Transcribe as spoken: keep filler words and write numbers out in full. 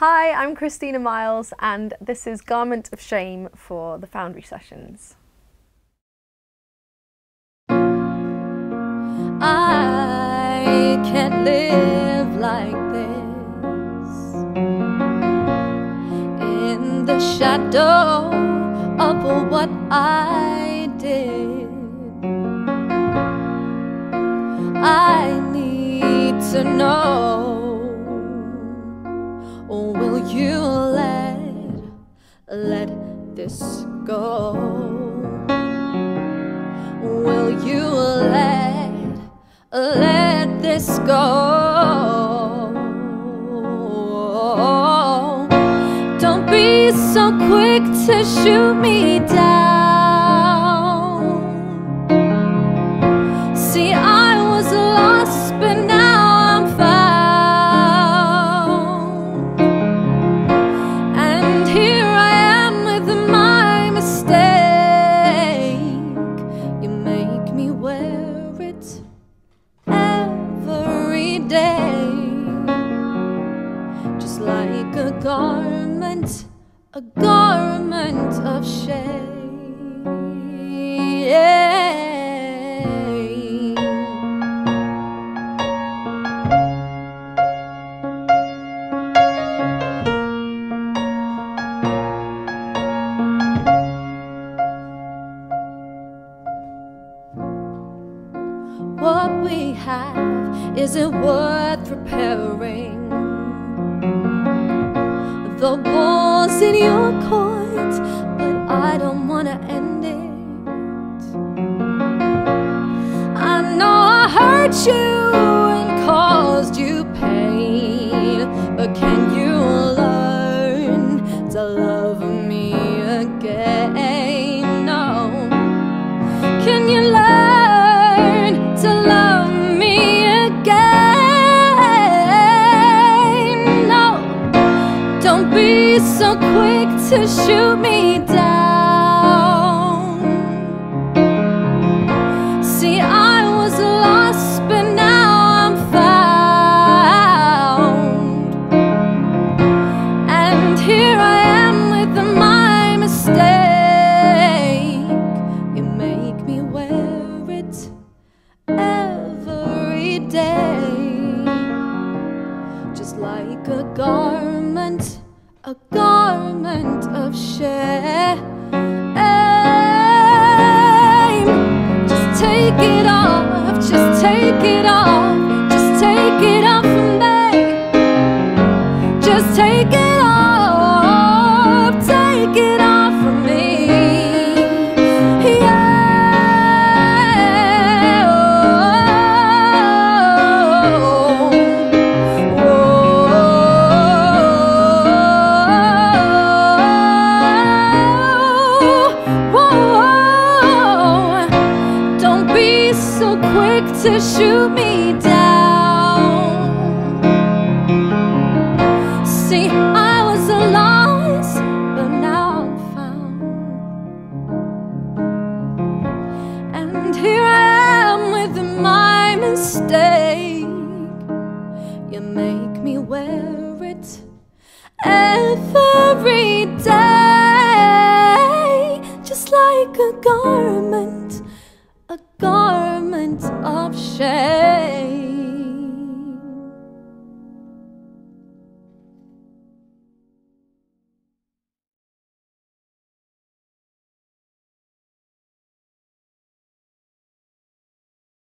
Hi, I'm Kristyna Miles and this is Garment of Shame for the Foundry Sessions. I can't live like this, in the shadow of what I did. I need to know, will you let, let this go? Will you let, let this go? Don't be so quick to shoot me down. See, I was lost, but now garment, a garment of shame. What we have, is it worth repairing? The ball's in your court, but I don't wanna end it. I know I hurt you and caused you pain, but can you learn to love me again? No, can you learn to love me again? Don't be so quick to shoot me down. See, I was lost, but now I'm found. And here I am with my mistake. You make me wear it every day, just like a garment, a garment of shame. Just take it off, just take it off, just take it off from me. Just take it off, take it off from me. To shoot me down. See, I was lost, but now I'm found. And here I am with my mistake. You make me wear it every day, just like a garment, a garment of shame.